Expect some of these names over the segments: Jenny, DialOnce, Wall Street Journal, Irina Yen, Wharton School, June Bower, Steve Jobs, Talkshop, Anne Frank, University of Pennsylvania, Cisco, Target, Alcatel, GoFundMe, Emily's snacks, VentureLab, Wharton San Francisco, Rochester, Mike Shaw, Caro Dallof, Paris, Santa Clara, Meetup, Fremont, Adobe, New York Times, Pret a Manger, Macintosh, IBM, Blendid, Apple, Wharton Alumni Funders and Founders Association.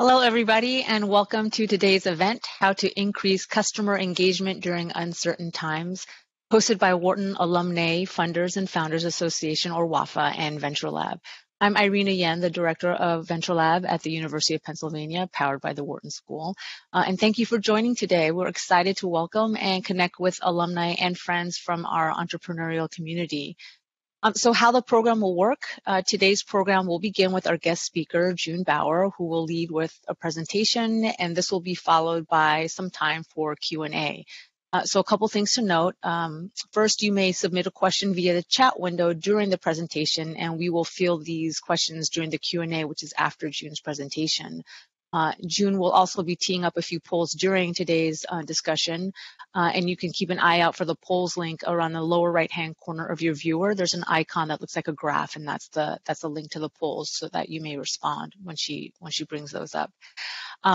Hello, everybody, and welcome to today's event, How to Increase Customer Engagement During Uncertain Times, hosted by Wharton Alumni Funders and Founders Association, or WAFA, and VentureLab. I'm Irina Yen, the director of VentureLab at the University of Pennsylvania, powered by the Wharton School. And thank you for joining today. We're excited to welcome and connect with alumni and friends from our entrepreneurial community. So how the program will work, today's program will begin with our guest speaker, June Bower, who will lead with a presentation, and this will be followed by some time for Q&A. So a couple things to note. First, you may submit a question via the chat window during the presentation, and we will field these questions during the Q&A, which is after June's presentation. June will also be teeing up a few polls during today's discussion, and you can keep an eye out for the polls link around the lower right-hand corner of your viewer. There's an icon that looks like a graph, and that's the link to the polls so that you may respond when she brings those up.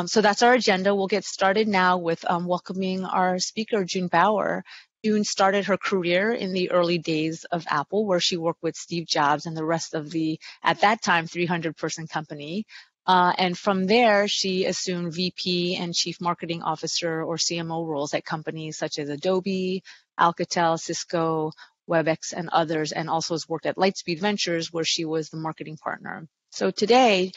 So that's our agenda. We'll get started now with welcoming our speaker, June Bower. June started her career in the early days of Apple, where she worked with Steve Jobs and the rest of the, at that time, 300-person company. And from there, she assumed VP and Chief Marketing Officer or CMO roles at companies such as Adobe, Alcatel, Cisco, WebEx, and others, and also has worked at Lightspeed Ventures, where she was the marketing partner. So today,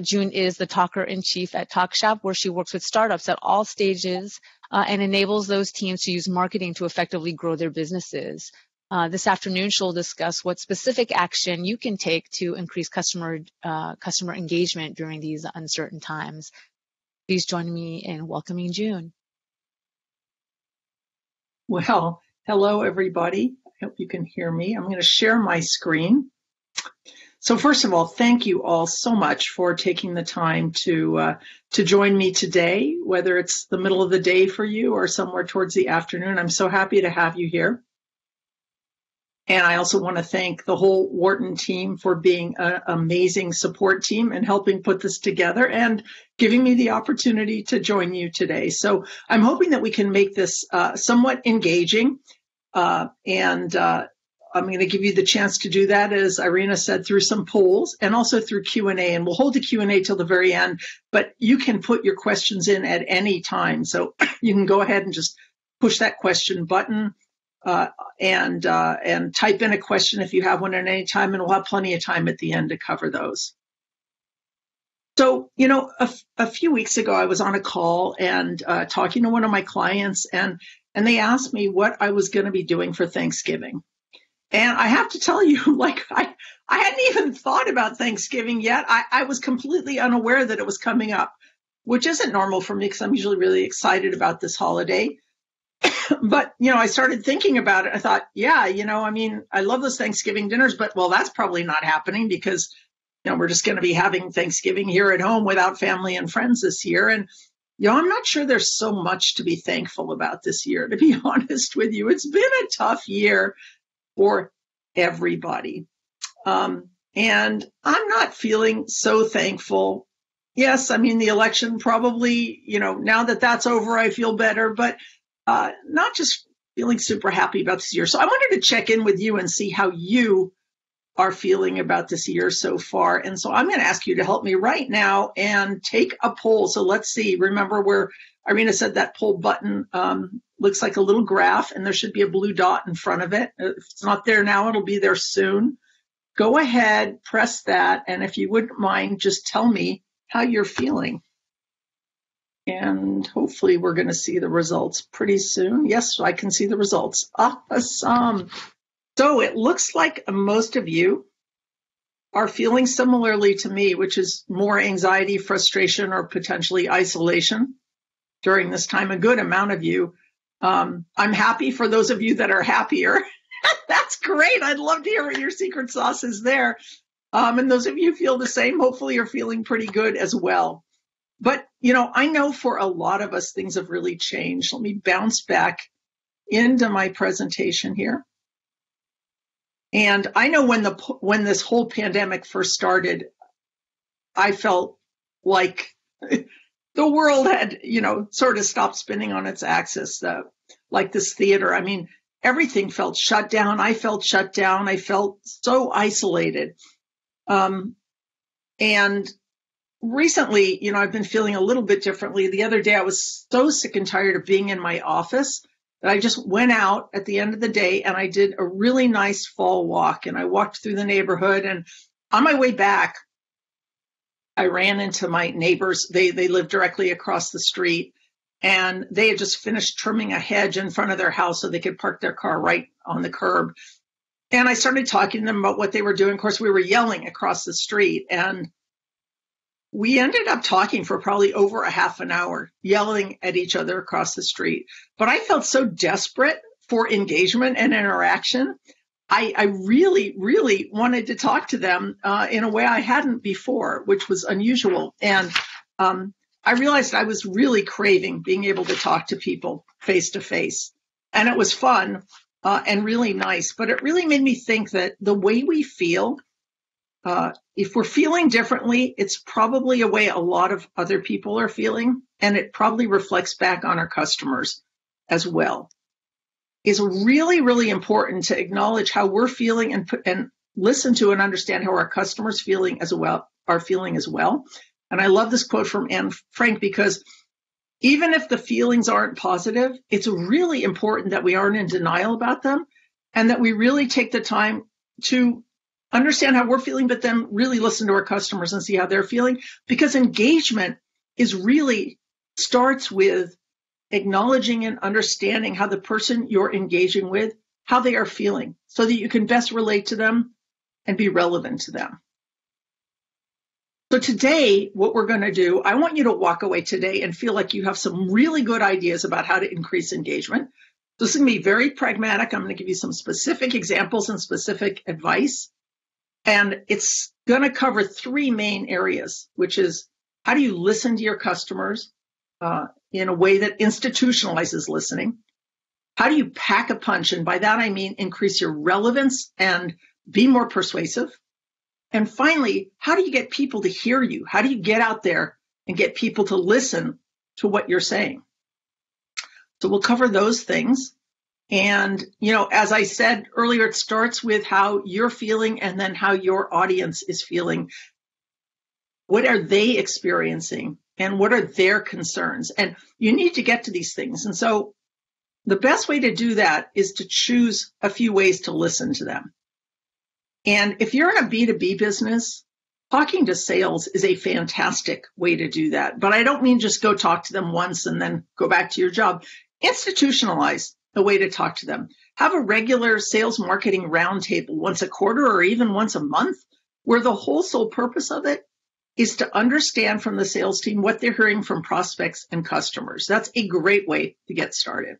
June is the talker-in-chief at Talkshop, where she works with startups at all stages and enables those teams to use marketing to effectively grow their businesses. This afternoon, she'll discuss what specific action you can take to increase customer engagement during these uncertain times. Please join me in welcoming June. Well, hello, everybody. I hope you can hear me. I'm going to share my screen. So first of all, thank you all so much for taking the time to join me today, whether it's the middle of the day for you or somewhere towards the afternoon. I'm so happy to have you here. And I also want to thank the whole Wharton team for being an amazing support team and helping put this together and giving me the opportunity to join you today. So I'm hoping that we can make this somewhat engaging. I'm going to give you the chance to do that, as Irina said, through some polls and also through Q&A. And we'll hold the Q&A till the very end, but you can put your questions in at any time. So you can go ahead and just push that question button. And type in a question if you have one at any time, and we'll have plenty of time at the end to cover those. So, you know, a few weeks ago, I was on a call and talking to one of my clients, and they asked me what I was going to be doing for Thanksgiving. And I have to tell you, like, I hadn't even thought about Thanksgiving yet. I was completely unaware that it was coming up, which isn't normal for me because I'm usually really excited about this holiday. But, you know, I started thinking about it. I thought, yeah, you know, I mean, I love those Thanksgiving dinners, but, well, that's probably not happening because, you know, we're just going to be having Thanksgiving here at home without family and friends this year. And, you know, I'm not sure there's so much to be thankful about this year, to be honest with you. It's been a tough year for everybody. And I'm not feeling so thankful. Yes, I mean, the election probably, you know, now that that's over, I feel better. But not just feeling super happy about this year. So I wanted to check in with you and see how you are feeling about this year so far. And so I'm going to ask you to help me right now and take a poll. So let's see. Remember where Irina said that poll button looks like a little graph, and there should be a blue dot in front of it. If it's not there now, it'll be there soon. Go ahead, press that. And if you wouldn't mind, just tell me how you're feeling. And hopefully we're going to see the results pretty soon. Yes, I can see the results. Awesome. So it looks like most of you are feeling similarly to me, which is more anxiety, frustration, or potentially isolation during this time, a good amount of you. I'm happy for those of you that are happier. That's great. I'd love to hear what your secret sauce is there. And those of you who feel the same, hopefully you're feeling pretty good as well. But, you know, I know for a lot of us, things have really changed. Let me bounce back into my presentation here. And I know when this whole pandemic first started, I felt like the world had, you know, sort of stopped spinning on its axis, like this theater. I mean, everything felt shut down. I felt shut down. I felt so isolated. And recently, you know, I've been feeling a little bit differently. The other day, I was so sick and tired of being in my office that I just went out at the end of the day and I did a really nice fall walk, and I walked through the neighborhood, and on my way back, I ran into my neighbors. They lived directly across the street, and they had just finished trimming a hedge in front of their house so they could park their car right on the curb. And I started talking to them about what they were doing. Of course, we were yelling across the street, and we ended up talking for probably over a half an hour, yelling at each other across the street. But I felt so desperate for engagement and interaction. I really, really wanted to talk to them in a way I hadn't before, which was unusual. And I realized I was really craving being able to talk to people face to face. And it was fun and really nice. But it really made me think that the way we feel, if we're feeling differently, it's probably a way a lot of other people are feeling. And it probably reflects back on our customers as well. Is really, really important to acknowledge how we're feeling and listen to and understand how our customers are feeling as well. And I love this quote from Anne Frank, because even if the feelings aren't positive, it's really important that we aren't in denial about them and that we really take the time to understand how we're feeling, but then really listen to our customers and see how they're feeling, because engagement is really starts with acknowledging and understanding how the person you're engaging with, how they are feeling, so that you can best relate to them and be relevant to them. So today, what we're going to do, I want you to walk away today and feel like you have some really good ideas about how to increase engagement. This is going to be very pragmatic. I'm going to give you some specific examples and specific advice. And it's going to cover three main areas, which is how do you listen to your customers in a way that institutionalizes listening? How do you pack a punch? And by that, I mean increase your relevance and be more persuasive. And finally, how do you get people to hear you? How do you get out there and get people to listen to what you're saying? So we'll cover those things. And, you know, as I said earlier, it starts with how you're feeling and then how your audience is feeling. What are they experiencing? And what are their concerns? And you need to get to these things. And so the best way to do that is to choose a few ways to listen to them. And if you're in a B2B business, talking to sales is a fantastic way to do that. But I don't mean just go talk to them once and then go back to your job. Institutionalize the way to talk to them. Have a regular sales marketing roundtable once a quarter or even once a month, where the whole sole purpose of it is to understand from the sales team what they're hearing from prospects and customers. That's a great way to get started.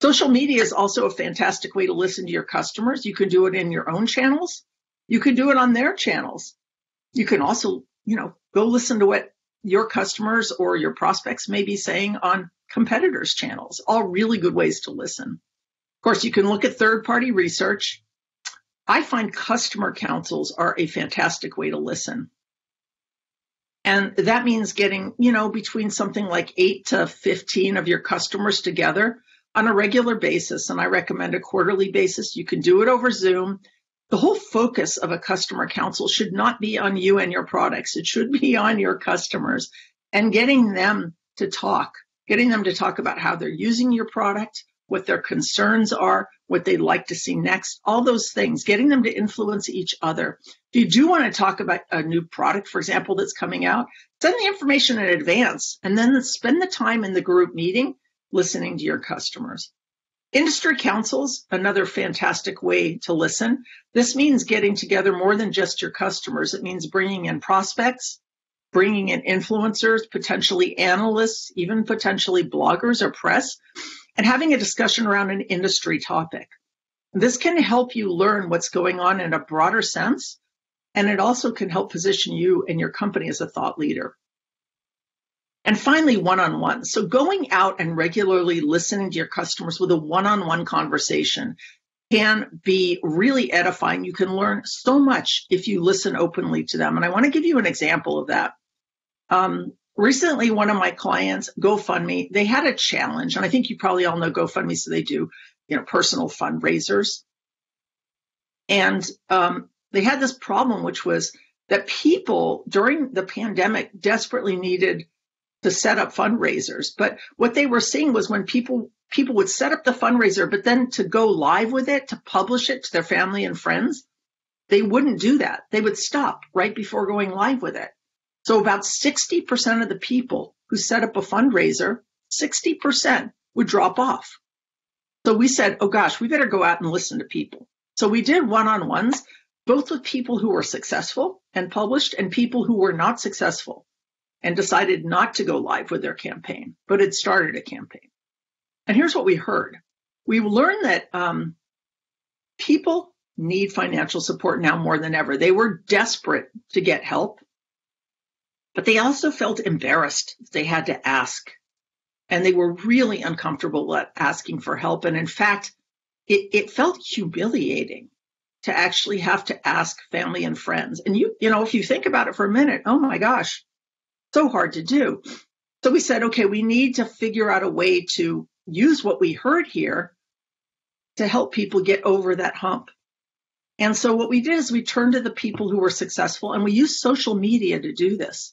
Social media is also a fantastic way to listen to your customers. You can do it in your own channels. You can do it on their channels. You can also, you know, go listen to what your customers or your prospects may be saying on competitors' channels. All really good ways to listen. Of course, you can look at third-party research. I find customer councils are a fantastic way to listen. And that means getting, you know, between something like 8 to 15 of your customers together on a regular basis. And I recommend a quarterly basis. You can do it over Zoom. The whole focus of a customer council should not be on you and your products. It should be on your customers and getting them to talk about how they're using your product, what their concerns are, what they'd like to see next, all those things, getting them to influence each other. If you do want to talk about a new product, for example, that's coming out, send the information in advance and then spend the time in the group meeting listening to your customers. Industry councils, another fantastic way to listen. This means getting together more than just your customers. It means bringing in prospects, bringing in influencers, potentially analysts, even potentially bloggers or press, and having a discussion around an industry topic. This can help you learn what's going on in a broader sense, and it also can help position you and your company as a thought leader. And finally, one-on-one. So going out and regularly listening to your customers with a one-on-one conversation can be really edifying. You can learn so much if you listen openly to them. And I want to give you an example of that. Recently, one of my clients, GoFundMe, they had a challenge, and I think you probably all know GoFundMe, so they do, you know, personal fundraisers. And they had this problem, which was that people during the pandemic desperately needed to set up fundraisers. But what they were seeing was when people would set up the fundraiser, but then to go live with it, to publish it to their family and friends, they wouldn't do that. They would stop right before going live with it. So about 60% of the people who set up a fundraiser, 60% would drop off. So we said, oh gosh, we better go out and listen to people. So we did one-on-ones, both with people who were successful and published and people who were not successful and decided not to go live with their campaign, but had started a campaign. And here's what we heard. We learned that people need financial support now more than ever. They were desperate to get help, but they also felt embarrassed they had to ask. And they were really uncomfortable at asking for help. And in fact, it felt humiliating to actually have to ask family and friends. And you know, if you think about it for a minute, oh my gosh, so hard to do. So we said, okay, we need to figure out a way to use what we heard here to help people get over that hump. And so what we did is we turned to the people who were successful, and we used social media to do this.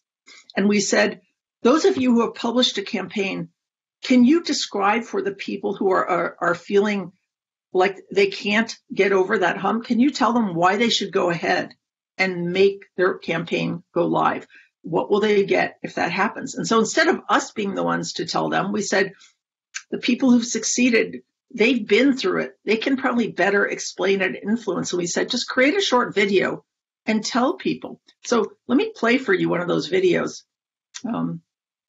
And we said, those of you who have published a campaign, can you describe for the people who are feeling like they can't get over that hump? Can you tell them why they should go ahead and make their campaign go live? What will they get if that happens? And so instead of us being the ones to tell them, we said, the people who've succeeded, they've been through it. They can probably better explain it and influence. And we said, just create a short video and tell people. So let me play for you one of those videos.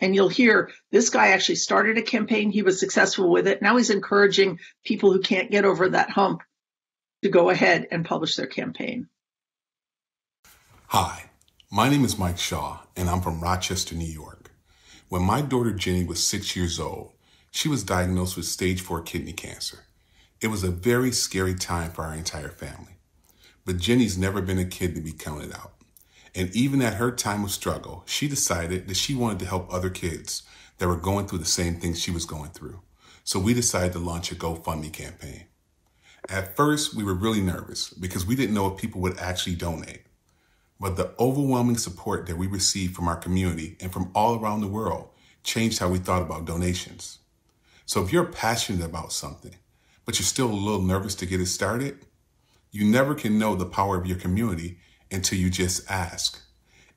And you'll hear this guy actually started a campaign. He was successful with it. Now he's encouraging people who can't get over that hump to go ahead and publish their campaign. Hi, my name is Mike Shaw, and I'm from Rochester, New York. When my daughter Jenny was 6 years old, she was diagnosed with stage 4 kidney cancer. It was a very scary time for our entire family. But Jenny's never been a kid to be counted out. And even at her time of struggle, she decided that she wanted to help other kids that were going through the same things she was going through. So we decided to launch a GoFundMe campaign. At first, we were really nervous because we didn't know if people would actually donate. But the overwhelming support that we received from our community and from all around the world changed how we thought about donations. So if you're passionate about something, but you're still a little nervous to get it started, you never can know the power of your community until you just ask.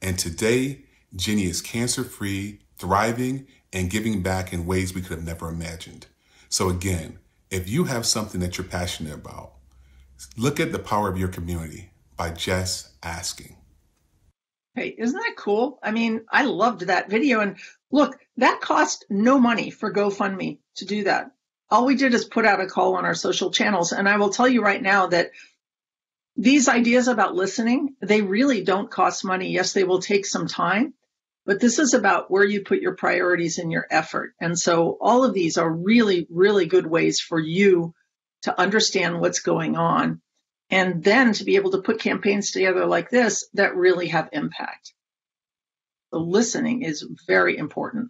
And today, Jenny is cancer-free, thriving, and giving back in ways we could have never imagined. So again, if you have something that you're passionate about, look at the power of your community by just asking. Hey, isn't that cool? I mean, I loved that video. And look, that cost no money for GoFundMe to do that. All we did is put out a call on our social channels. And I will tell you right now that these ideas about listening, they really don't cost money. Yes, they will take some time, but this is about where you put your priorities and your effort. And so all of these are really, really good ways for you to understand what's going on and then to be able to put campaigns together like this that really have impact. The listening is very important.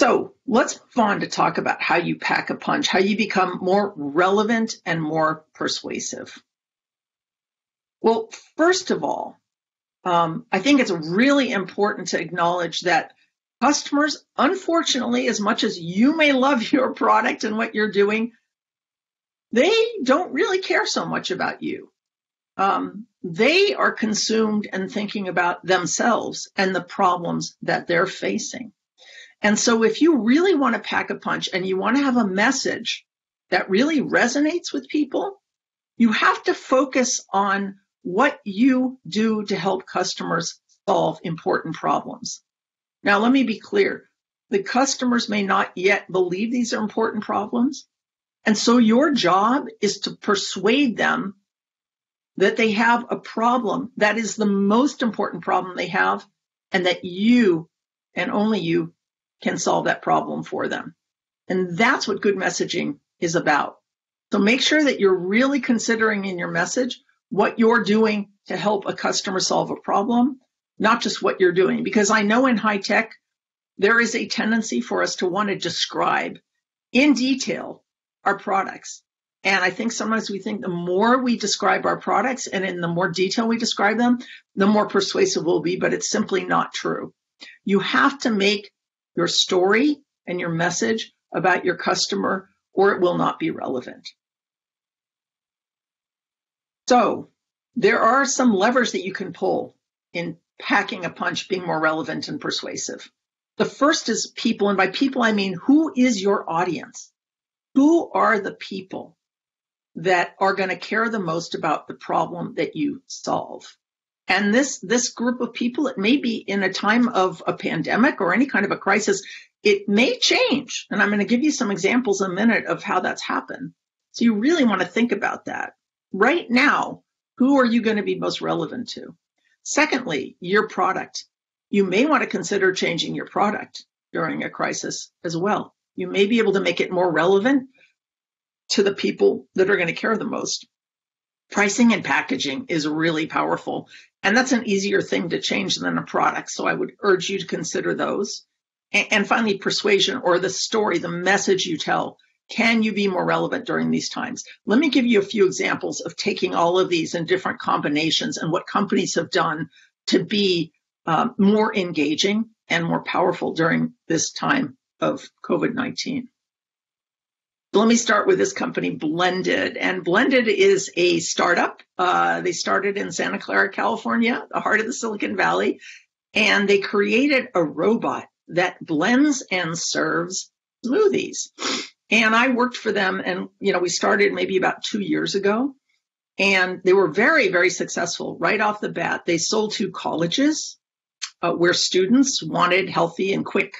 So let's move on to talk about how you pack a punch, how you become more relevant and more persuasive. Well, first of all, I think it's really important to acknowledge that customers, unfortunately, as much as you may love your product and what you're doing, they don't really care so much about you. They are consumed and thinking about themselves and the problems that they're facing. And so if you really want to pack a punch and you want to have a message that really resonates with people, you have to focus on what you do to help customers solve important problems. Now, let me be clear. The customers may not yet believe these are important problems. And so your job is to persuade them that they have a problem that is the most important problem they have and that you and only you can solve that problem for them. And that's what good messaging is about. So make sure that you're really considering in your message what you're doing to help a customer solve a problem, not just what you're doing. Because I know in high tech, there is a tendency for us to want to describe in detail our products. And I think sometimes we think the more we describe our products and in the more detail we describe them, the more persuasive we'll be, but it's simply not true. You have to make your story and your message about your customer, or it will not be relevant. So there are some levers that you can pull in packing a punch, being more relevant and persuasive. The first is people, and by people I mean who is your audience? Who are the people that are going to care the most about the problem that you solve? And this group of people, it may be in a time of a pandemic or any kind of a crisis, it may change. And I'm going to give you some examples in a minute of how that's happened. So you really want to think about that. Right now, who are you going to be most relevant to? Secondly, your product. You may want to consider changing your product during a crisis as well. You may be able to make it more relevant to the people that are going to care the most. Pricing and packaging is really powerful, and that's an easier thing to change than a product. So I would urge you to consider those. And finally, persuasion, or the story, the message you tell. Can you be more relevant during these times? Let me give you a few examples of taking all of these in different combinations and what companies have done to be more engaging and more powerful during this time of COVID-19. Let me start with this company, Blendid. And Blendid is a startup. They started in Santa Clara, California, the heart of the Silicon Valley, and they created a robot that blends and serves smoothies. And I worked for them, and you know, we started maybe about 2 years ago, and they were very, very successful right off the bat. They sold to colleges where students wanted healthy and quick,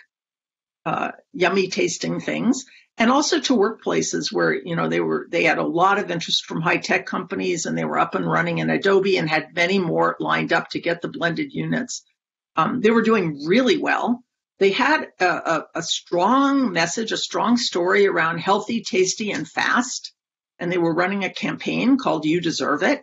yummy tasting things. And also to workplaces where, you know, they had a lot of interest from high tech companies, and they were up and running in Adobe and had many more lined up to get the blended units. They were doing really well. They had a strong message, a strong story around healthy, tasty, and fast. And they were running a campaign called You Deserve It.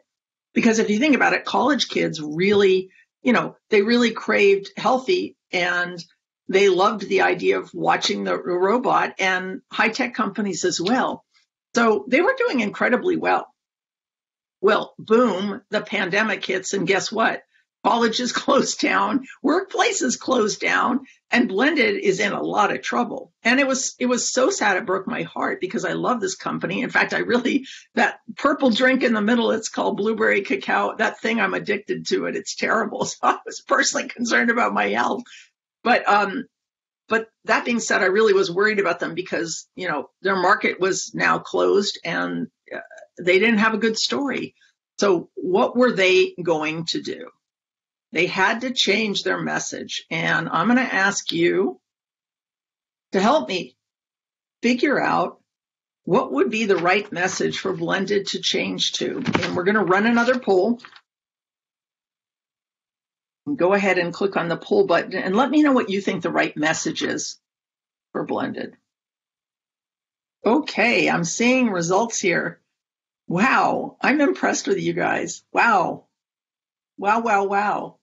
Because if you think about it, college kids really, you know, they really craved healthy, and they loved the idea of watching the robot, and high-tech companies as well. So they were doing incredibly well. Well, boom, the pandemic hits, and guess what? Colleges closed down, workplaces closed down, and Blended is in a lot of trouble. And it was so sad, it broke my heart, because I love this company. In fact, I really, that purple drink in the middle, it's called blueberry cacao, that thing, I'm addicted to it. It's terrible. So I was personally concerned about my health. But that being said, I really was worried about them because, you know, their market was now closed, and they didn't have a good story. So what were they going to do? They had to change their message. And I'm going to ask you to help me figure out what would be the right message for Blended to change to. And we're going to run another poll. Go ahead and click on the poll button and let me know what you think the right message is for Blended. Okay, I'm seeing results here. Wow, I'm impressed with you guys. Wow. Wow, wow, wow.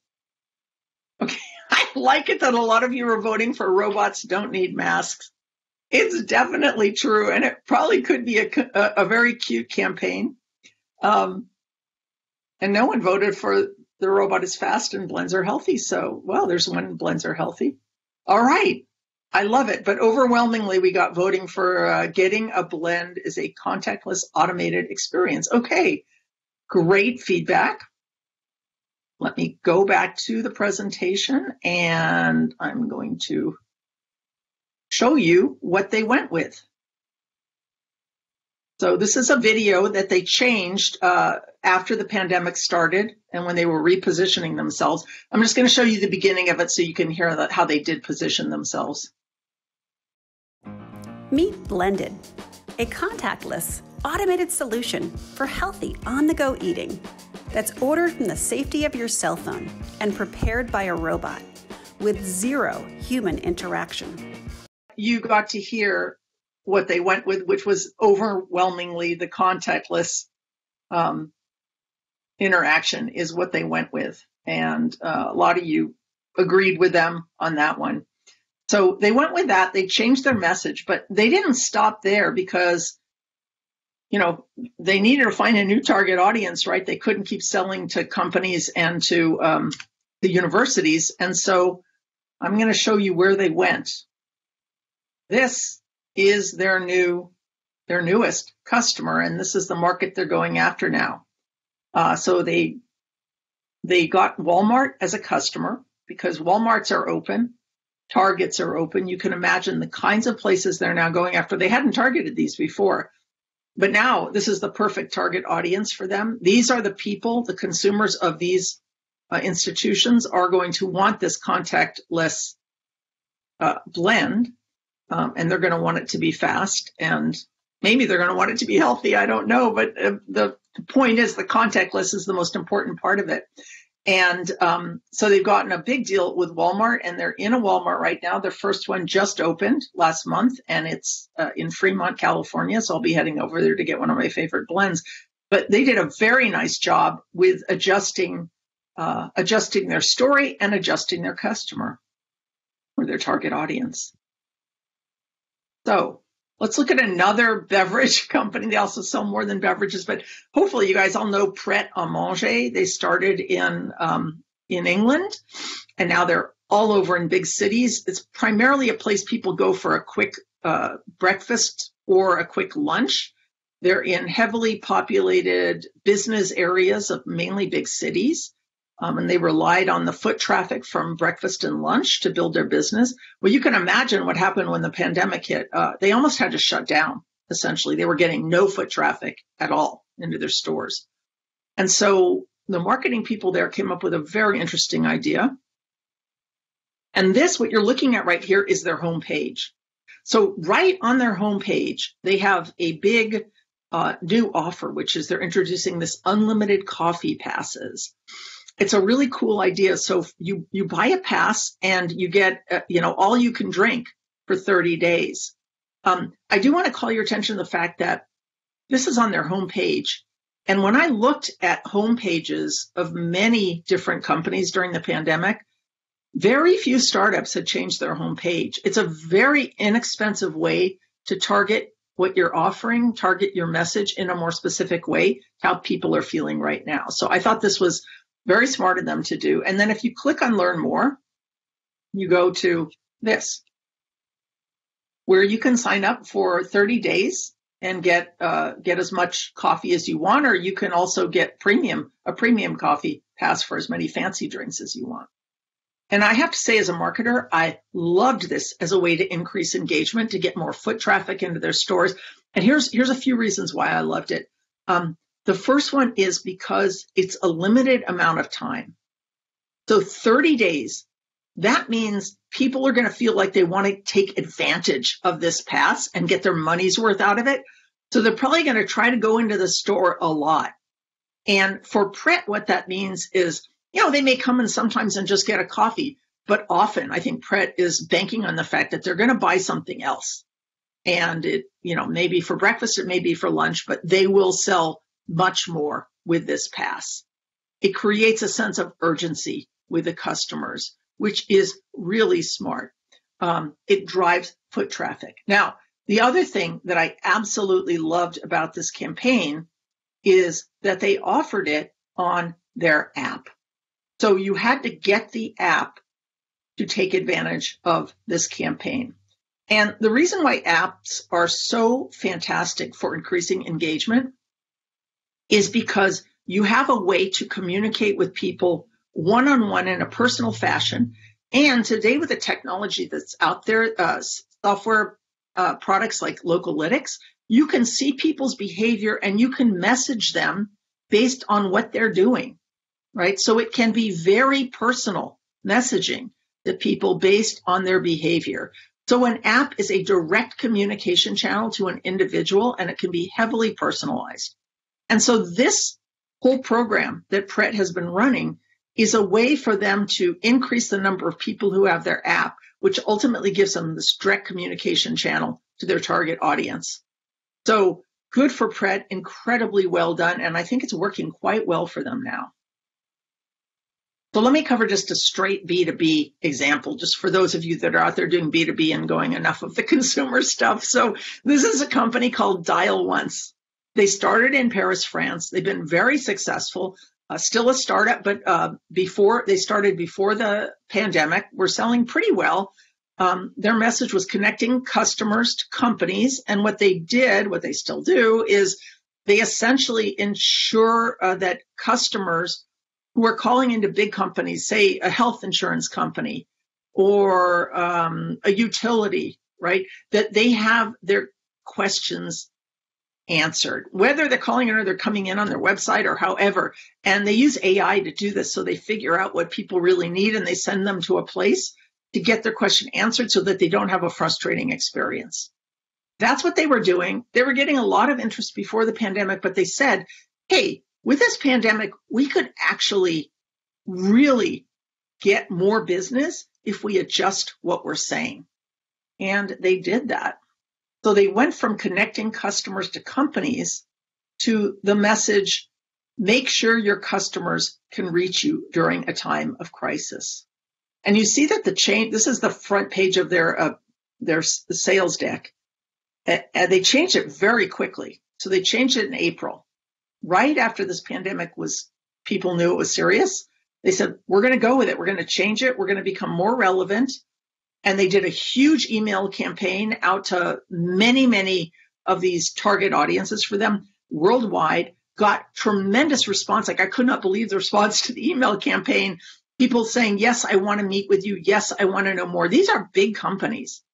Okay, I like it that a lot of you are voting for robots don't need masks. It's definitely true, and it probably could be a very cute campaign. And no one voted for the robot is fast and blends are healthy. So, well, there's one, blends are healthy. All right. I love it. But overwhelmingly, we got voting for getting a blend is a contactless automated experience. Okay. Great feedback. Let me go back to the presentation, and I'm going to show you what they went with. So this is a video that they changed after the pandemic started and when they were repositioning themselves. I'm just going to show you the beginning of it so you can hear how they did position themselves. Meet Blended, a contactless, automated solution for healthy on-the-go eating that's ordered from the safety of your cell phone and prepared by a robot with zero human interaction. You got to hear what they went with, which was overwhelmingly the contactless interaction is what they went with. And a lot of you agreed with them on that one. So they went with that. They changed their message, but they didn't stop there because you know, they needed to find a new target audience, right? They couldn't keep selling to companies and to the universities. And so I'm going to show you where they went. This is their newest customer, and this is the market they're going after now. So they got Walmart as a customer because Walmarts are open, Targets are open. You can imagine the kinds of places they're now going after. They hadn't targeted these before, but now this is the perfect target audience for them. These are the people, the consumers of these institutions are going to want this contactless blend, and they're going to want it to be fast, and maybe they're going to want it to be healthy. I don't know, but the point is the contactless is the most important part of it. And so they've gotten a big deal with Walmart, and they're in a Walmart right now. Their first one just opened last month, and it's in Fremont, California. So I'll be heading over there to get one of my favorite blends. But they did a very nice job with adjusting their story and adjusting their customer or their target audience. So let's look at another beverage company. They also sell more than beverages, but hopefully you guys all know Pret a Manger. They started in England, and now they're all over in big cities. It's primarily a place people go for a quick breakfast or a quick lunch. They're in heavily populated business areas of mainly big cities, and they relied on the foot traffic from breakfast and lunch to build their business. Well, you can imagine what happened when the pandemic hit. They almost had to shut down, essentially. They were getting no foot traffic at all into their stores. And so the marketing people there came up with a very interesting idea. And this, what you're looking at right here, is their homepage. So right on their homepage, they have a big new offer, which is they're introducing this unlimited coffee passes. It's a really cool idea. So you buy a pass and you get, all you can drink for 30 days. I do want to call your attention to the fact that this is on their homepage. And when I looked at homepages of many different companies during the pandemic, very few startups had changed their homepage. It's a very inexpensive way to target what you're offering, target your message in a more specific way, how people are feeling right now. So I thought this was very smart of them to do. And then if you click on Learn More, you go to this, where you can sign up for 30 days and get as much coffee as you want, or you can also get a premium coffee pass for as many fancy drinks as you want. And I have to say, as a marketer, I loved this as a way to increase engagement, to get more foot traffic into their stores. And here's a few reasons why I loved it. The first one is because it's a limited amount of time. So 30 days, that means people are going to feel like they want to take advantage of this pass and get their money's worth out of it. So they're probably going to try to go into the store a lot. And for Pret, what that means is, they may come in sometimes and just get a coffee, but often I think Pret is banking on the fact that they're going to buy something else. And it, maybe for breakfast, it may be for lunch, but they will sell much more with this pass. It creates a sense of urgency with the customers, which is really smart. It drives foot traffic. Now, the other thing that I absolutely loved about this campaign is that they offered it on their app. So you had to get the app to take advantage of this campaign. And the reason why apps are so fantastic for increasing engagement is because you have a way to communicate with people one-on-one in a personal fashion. And today with the technology that's out there, software products like Localytics, you can see people's behavior and you can message them based on what they're doing, right? So it can be very personal messaging to people based on their behavior. So an app is a direct communication channel to an individual, and it can be heavily personalized. And so this whole program that Pret has been running is a way for them to increase the number of people who have their app, which ultimately gives them this direct communication channel to their target audience. So good for Pret, incredibly well done, and I think it's working quite well for them now. So let me cover just a straight B2B example, just for those of you that are out there doing B2B and going enough of the consumer stuff. So this is a company called DialOnce. They started in Paris, France. They've been very successful, still a startup, but before the pandemic, we're selling pretty well. Their message was connecting customers to companies. And what they did, what they still do, is they essentially ensure that customers who are calling into big companies, say a health insurance company or a utility, right, that they have their questions answered, whether they're calling in or they're coming in on their website or however. And they use AI to do this. So they figure out what people really need and they send them to a place to get their question answered so that they don't have a frustrating experience. That's what they were doing. They were getting a lot of interest before the pandemic, but they said, hey, with this pandemic, we could actually really get more business if we adjust what we're saying. And they did that. So they went from connecting customers to companies to the message, make sure your customers can reach you during a time of crisis. And you see that the change, this is the front page of their sales deck. And they changed it very quickly. So they changed it in April. Right after this pandemic was, people knew it was serious. They said, we're going to go with it. We're going to change it. We're going to become more relevant. And they did a huge email campaign out to many, many of these target audiences for them worldwide, got tremendous response. Like I could not believe the response to the email campaign. People saying, yes, I want to meet with you. Yes, I want to know more. These are big companies.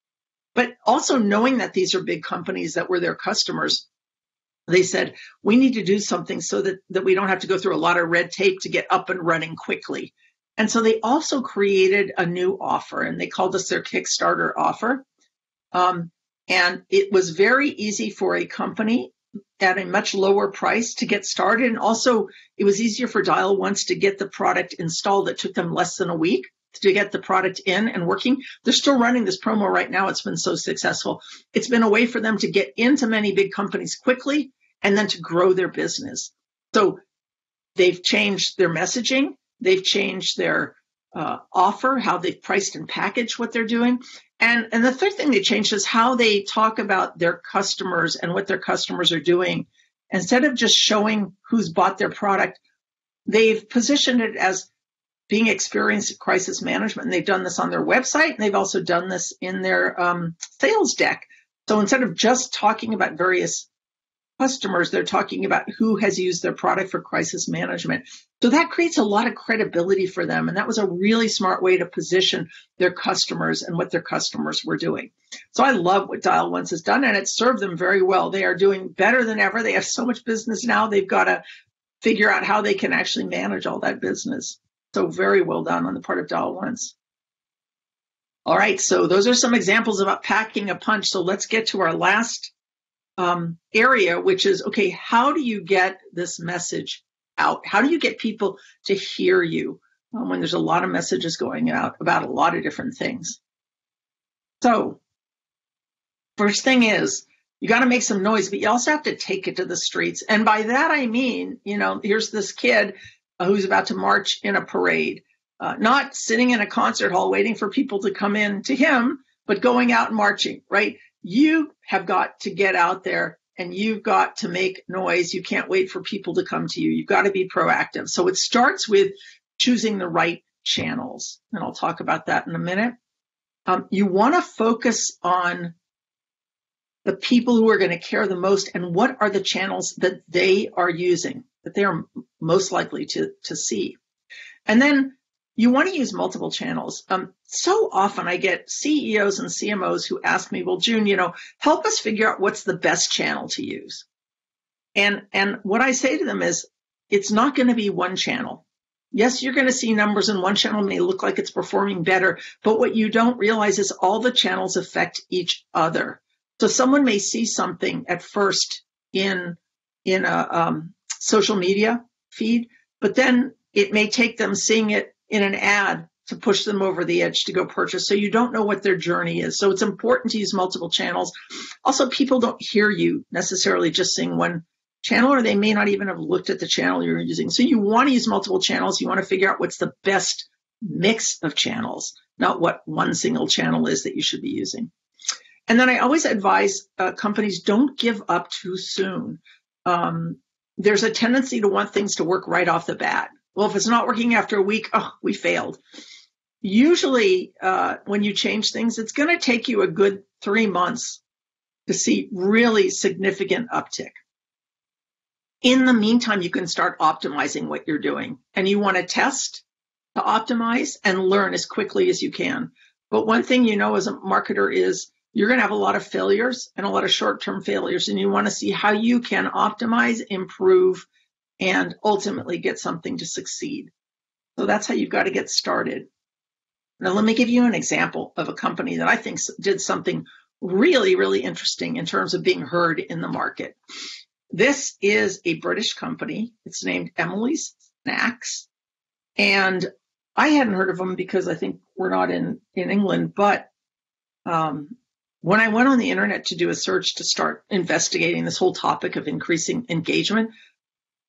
But also knowing that these are big companies that were their customers, they said, we need to do something so that we don't have to go through a lot of red tape to get up and running quickly. And so they also created a new offer, and they called this their Kickstarter offer. And it was very easy for a company at a much lower price to get started. And also, it was easier for DialOnce to get the product installed. It took them less than a week to get the product in and working. They're still running this promo right now. It's been so successful. It's been a way for them to get into many big companies quickly and then to grow their business. So they've changed their messaging. They've changed their offer, how they've priced and packaged what they're doing. And the third thing they changed is how they talk about their customers and what their customers are doing. Instead of just showing who's bought their product, they've positioned it as being experienced at crisis management. And they've done this on their website, and they've also done this in their sales deck. So instead of just talking about various customers, they're talking about who has used their product for crisis management. So that creates a lot of credibility for them. And that was a really smart way to position their customers and what their customers were doing. So I love what DialOnce has done, and it served them very well. They are doing better than ever. They have so much business now. They've got to figure out how they can actually manage all that business. So very well done on the part of DialOnce. All right, so those are some examples about packing a punch. So let's get to our last area, which is, okay, how do you get this message out? How do you get people to hear you when there's a lot of messages going out about a lot of different things? So first thing is, you got to make some noise, but you also have to take it to the streets. And by that, I mean, you know, here's this kid who's about to march in a parade, not sitting in a concert hall waiting for people to come in to him, but going out and marching, right? You have got to get out there and you've got to make noise. You can't wait for people to come to you. You've got to be proactive. So it starts with choosing the right channels. And I'll talk about that in a minute. You want to focus on the people who are going to care the most and what are the channels that they are using, that they are most likely to see. And then you want to use multiple channels. So often I get CEOs and CMOs who ask me, well, June, you know, help us figure out what's the best channel to use. And what I say to them is, it's not going to be one channel. Yes, you're going to see numbers in one channel may look like it's performing better, but what you don't realize is all the channels affect each other. So someone may see something at first in a social media feed, but then it may take them seeing it in an ad to push them over the edge to go purchase. So you don't know what their journey is. So it's important to use multiple channels. Also, people don't hear you necessarily just seeing one channel, or they may not even have looked at the channel you're using. So you want to use multiple channels. You want to figure out what's the best mix of channels, not what one single channel is that you should be using. And then I always advise companies, don't give up too soon. there's a tendency to want things to work right off the bat. Well, if it's not working after a week, oh, we failed. Usually when you change things, it's going to take you a good 3 months to see really significant uptick. In the meantime, you can start optimizing what you're doing, and you want to test to optimize and learn as quickly as you can. But one thing you know as a marketer is you're going to have a lot of failures and a lot of short-term failures, and you want to see how you can optimize, improve, and ultimately get something to succeed. So that's how you've got to get started. Now, let me give you an example of a company that I think did something really, really interesting in terms of being heard in the market. This is a British company. It's named Emily's Snacks. And I hadn't heard of them because I think we're not in England. But when I went on the internet to do a search to start investigating this whole topic of increasing engagement,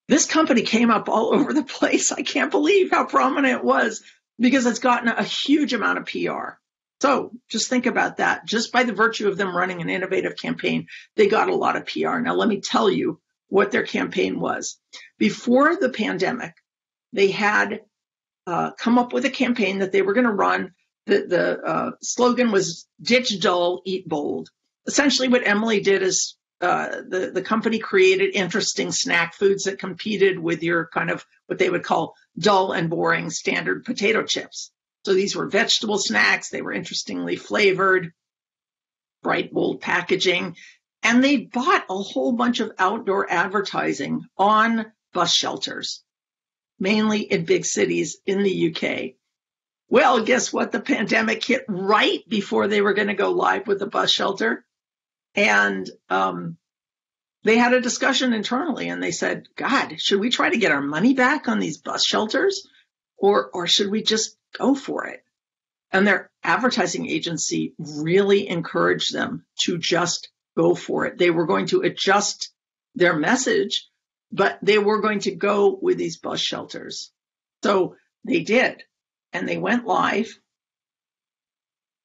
this company came up all over the place. I can't believe how prominent it was because it's gotten a huge amount of PR. So just think about that. Just by the virtue of them running an innovative campaign, they got a lot of PR. Now, let me tell you what their campaign was. Before the pandemic, they had come up with a campaign that they were going to run. The slogan was Ditch Dull, Eat Bold. Essentially, what Emily did is the company created interesting snack foods that competed with your kind of what they would call dull and boring standard potato chips. So these were vegetable snacks. They were interestingly flavored, bright, bold packaging. And they bought a whole bunch of outdoor advertising on bus shelters, mainly in big cities in the UK. Well, guess what? The pandemic hit right before they were going to go live with the bus shelter. And they had a discussion internally and they said, God, should we try to get our money back on these bus shelters? Or should we just go for it? And their advertising agency really encouraged them to just go for it. They were going to adjust their message, but they were going to go with these bus shelters. So they did, and they went live.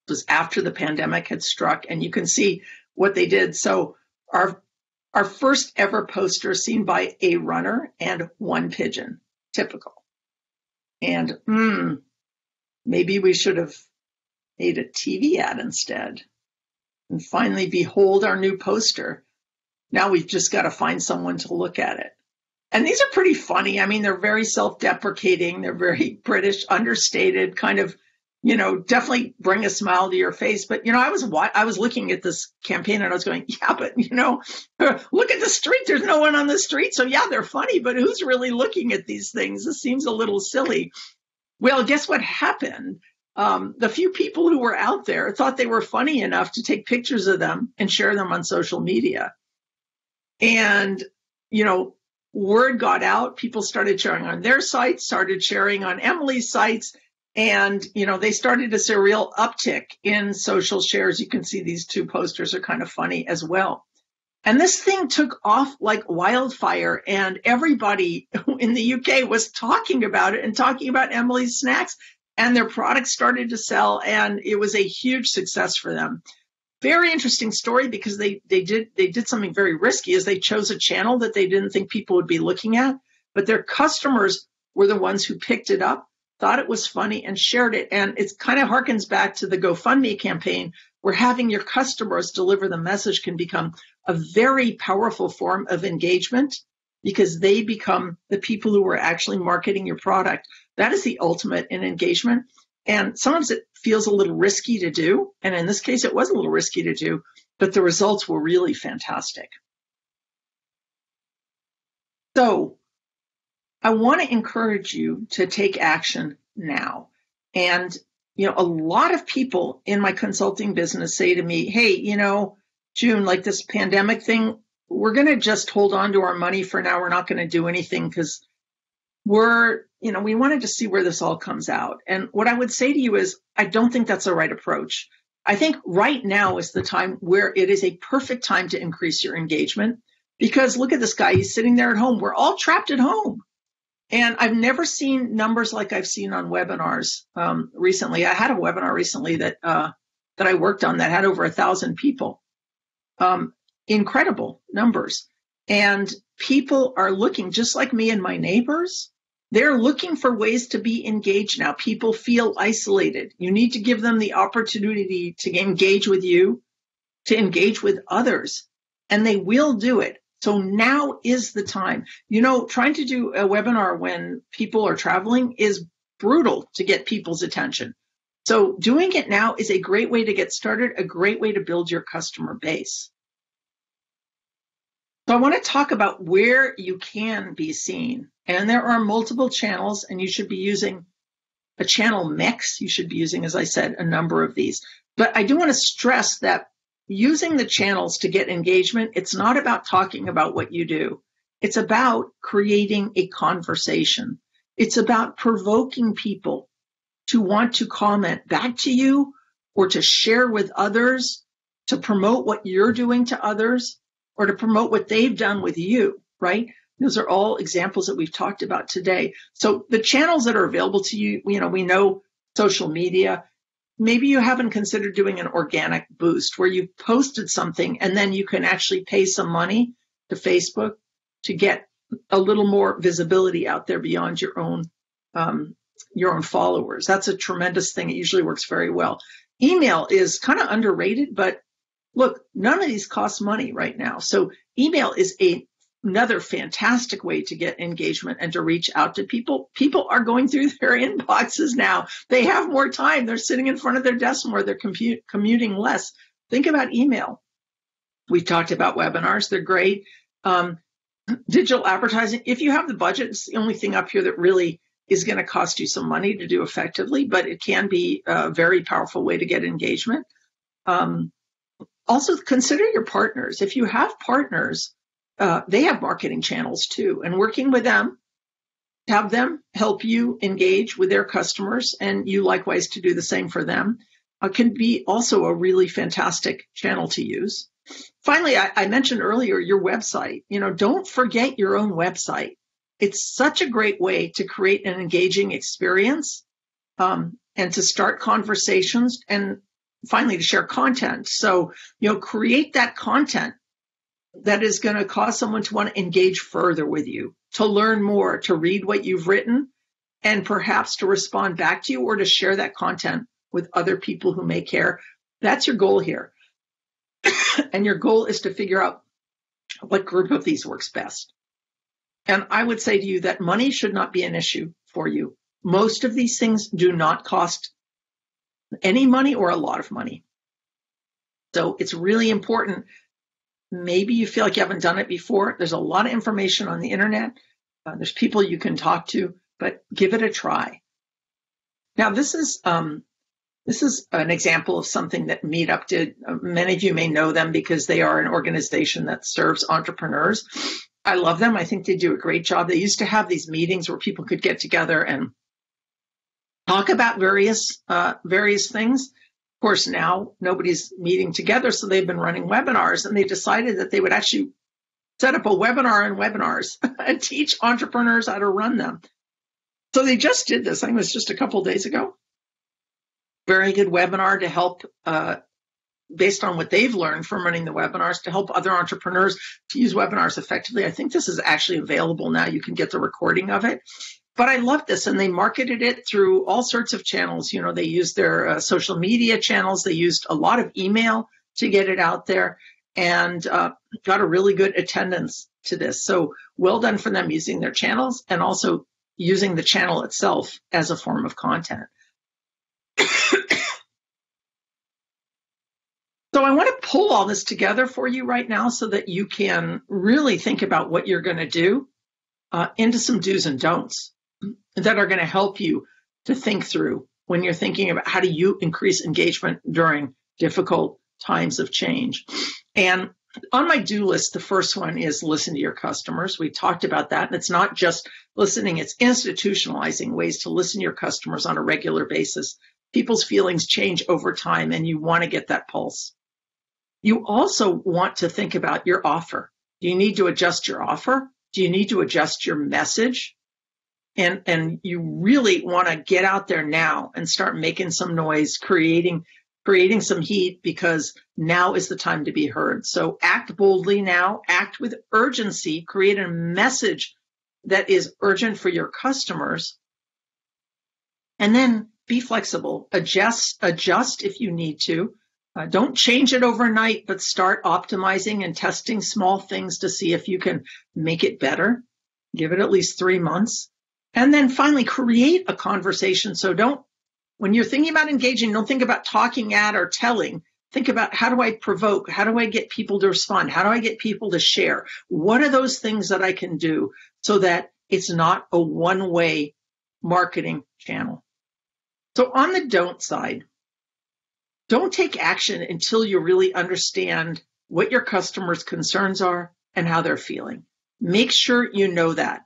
It was after the pandemic had struck, and you can see what they did. So our first ever poster seen by a runner and one pigeon, typical. And maybe we should have made a TV ad instead. And finally, behold our new poster. Now we've just got to find someone to look at it. And these are pretty funny. I mean, they're very self-deprecating. They're very British, understated, kind of, you know, definitely bring a smile to your face. But, you know, I was looking at this campaign and I was going, yeah, but, you know, look at the street. There's no one on the street. So, yeah, they're funny. But who's really looking at these things? This seems a little silly. Well, guess what happened? The few people who were out there thought they were funny enough to take pictures of them and share them on social media. And, you know, word got out. People started sharing on their sites, started sharing on Emily's sites. And, you know, they started to see a real uptick in social shares. You can see these two posters are kind of funny as well. And this thing took off like wildfire, and everybody in the UK was talking about it and talking about Emily's Snacks, and their products started to sell, and it was a huge success for them. Very interesting story, because they did something very risky, is they chose a channel that they didn't think people would be looking at, but their customers were the ones who picked it up, thought it was funny, and shared it. And it kind of harkens back to the GoFundMe campaign, where having your customers deliver the message can become a very powerful form of engagement, because they become the people who are actually marketing your product. That is the ultimate in engagement. And sometimes it feels a little risky to do. And in this case, it was a little risky to do, but the results were really fantastic. So I want to encourage you to take action now. And, you know, a lot of people in my consulting business say to me, hey, you know, June, like this pandemic thing, we're going to just hold on to our money for now. We're not going to do anything because we're, you know, we wanted to see where this all comes out. And what I would say to you is, I don't think that's the right approach. I think right now is the time where it is a perfect time to increase your engagement, because look at this guy. He's sitting there at home. We're all trapped at home. And I've never seen numbers like I've seen on webinars recently. I had a webinar recently that I worked on that had over 1,000 people. Incredible numbers. And people are looking, just like me and my neighbors, they're looking for ways to be engaged now. People feel isolated. You need to give them the opportunity to engage with you, to engage with others, and they will do it. So now is the time. You know, trying to do a webinar when people are traveling is brutal to get people's attention. So doing it now is a great way to get started, a great way to build your customer base. So I want to talk about where you can be seen. And there are multiple channels, and you should be using a channel mix. You should be using, as I said, a number of these. But I do want to stress that using the channels to get engagement, it's not about talking about what you do. It's about creating a conversation. It's about provoking people to want to comment back to you or to share with others, to promote what you're doing to others, or to promote what they've done with you, right? Those are all examples that we've talked about today. So the channels that are available to you, you know, we know social media. Maybe you haven't considered doing an organic boost where you've posted something and then you can actually pay some money to Facebook to get a little more visibility out there beyond your own followers. That's a tremendous thing. It usually works very well. Email is kind of underrated, but look, none of these cost money right now. So email is another fantastic way to get engagement and to reach out to people. People are going through their inboxes now. They have more time. They're sitting in front of their desk more. They're commuting less. Think about email. We've talked about webinars. They're great. Digital advertising. If you have the budget, it's the only thing up here that really is going to cost you some money to do effectively, but it can be a very powerful way to get engagement. Also consider your partners. If you have partners, they have marketing channels too, and working with them, have them help you engage with their customers, and you likewise to do the same for them, can be also a really fantastic channel to use. Finally, I mentioned earlier your website. You know, don't forget your own website. It's such a great way to create an engaging experience and to start conversations, and finally to share content. So, you know, create that content that is going to cause someone to want to engage further with you, to learn more, to read what you've written, and perhaps to respond back to you or to share that content with other people who may care. That's your goal here. And your goal is to figure out what group of these works best. And I would say to you that money should not be an issue for you. Most of these things do not cost any money or a lot of money. So it's really important. Maybe you feel like you haven't done it before. There's a lot of information on the internet. There's people you can talk to, but give it a try. Now, this is an example of something that Meetup did. Many of you may know them because they are an organization that serves entrepreneurs. I love them. I think they do a great job. They used to have these meetings where people could get together and talk about various things. Of course, now nobody's meeting together, so they've been running webinars, and they decided that they would actually set up a webinar and webinars and teach entrepreneurs how to run them. So they just did this. I think it was just a couple of days ago. Very good webinar to help, based on what they've learned from running the webinars, to help other entrepreneurs to use webinars effectively. I think this is actually available now. You can get the recording of it. But I love this, and they marketed it through all sorts of channels. You know, they used their social media channels. They used a lot of email to get it out there, and got a really good attendance to this. So well done for them using their channels and also using the channel itself as a form of content. So I want to pull all this together for you right now so that you can really think about what you're going to do into some do's and don'ts that are going to help you to think through when you're thinking about how do you increase engagement during difficult times of change. And on my do list, the first one is listen to your customers. We talked about that. And it's not just listening, it's institutionalizing ways to listen to your customers on a regular basis. People's feelings change over time, and you want to get that pulse. You also want to think about your offer. Do you need to adjust your offer? Do you need to adjust your message? And you really want to get out there now and start making some noise, creating creating some heat, because now is the time to be heard. So act boldly now, act with urgency, create a message that is urgent for your customers, and then be flexible, adjust if you need to. Don't change it overnight, but start optimizing and testing small things to see if you can make it better. Give it at least 3 months. And then finally, create a conversation. So don't, when you're thinking about engaging, don't think about talking at or telling. Think about, how do I provoke? How do I get people to respond? How do I get people to share? What are those things that I can do so that it's not a one-way marketing channel? So on the don't side, don't take action until you really understand what your customers' concerns are and how they're feeling. Make sure you know that.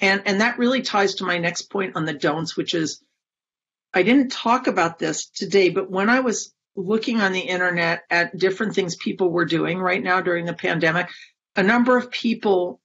And that really ties to my next point on the don'ts, which is, I didn't talk about this today, but when I was looking on the internet at different things people were doing right now during the pandemic, a number of people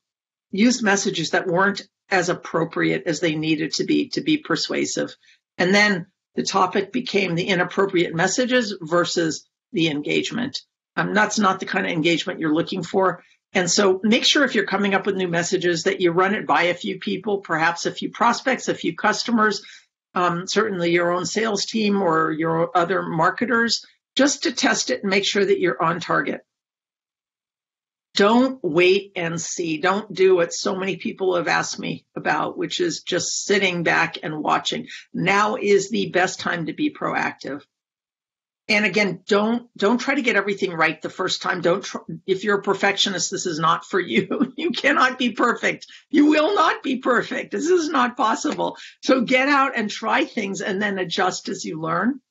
used messages that weren't as appropriate as they needed to be persuasive. And then the topic became the inappropriate messages versus the engagement. That's not the kind of engagement you're looking for. And so make sure if you're coming up with new messages that you run it by a few people, perhaps a few prospects, a few customers, certainly your own sales team or your other marketers, just to test it and make sure that you're on target. Don't wait and see. Don't do what so many people have asked me about, which is just sitting back and watching. Now is the best time to be proactive. And again, don't try to get everything right the first time. Don't try, if you're a perfectionist, this is not for you. You cannot be perfect. You will not be perfect. This is not possible. So get out and try things and then adjust as you learn.